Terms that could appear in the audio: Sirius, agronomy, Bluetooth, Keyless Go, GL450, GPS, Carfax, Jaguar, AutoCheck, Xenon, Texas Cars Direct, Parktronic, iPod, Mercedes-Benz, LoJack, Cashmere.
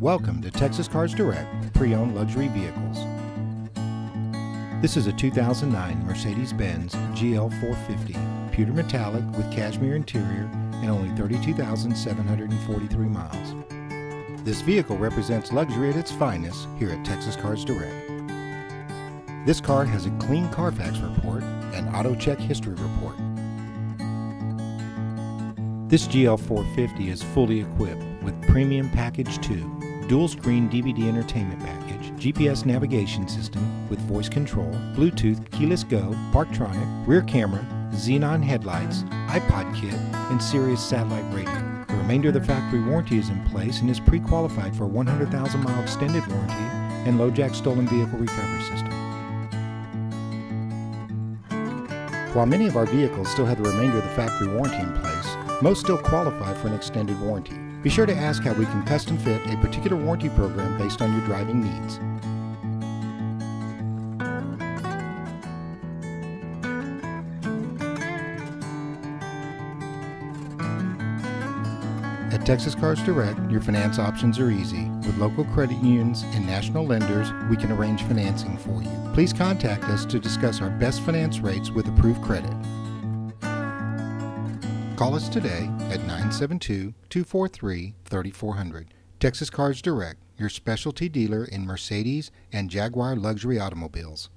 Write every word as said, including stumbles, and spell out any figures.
Welcome to Texas Cars Direct, pre-owned luxury vehicles. This is a two thousand nine Mercedes-Benz G L four fifty, pewter metallic with cashmere interior and only thirty-two thousand seven hundred forty-three miles. This vehicle represents luxury at its finest here at Texas Cars Direct. This car has a clean Carfax report and AutoCheck history report. This G L four fifty is fully equipped with Premium Package two, dual screen D V D entertainment package, G P S navigation system with voice control, Bluetooth, Keyless Go, Parktronic, rear camera, Xenon headlights, iPod kit, and Sirius satellite radio. The remainder of the factory warranty is in place and is pre-qualified for a one hundred thousand mile extended warranty and LoJack stolen vehicle recovery system. While many of our vehicles still have the remainder of the factory warranty in place, most still qualify for an extended warranty. Be sure to ask how we can custom fit a particular warranty program based on your driving needs. At Texas Cars Direct, your finance options are easy. With local credit unions and national lenders, we can arrange financing for you. Please contact us to discuss our best finance rates with approved credit. Call us today at nine seven two, two four three, three four zero zero. Texas Cars Direct, your specialty dealer in Mercedes and Jaguar luxury automobiles.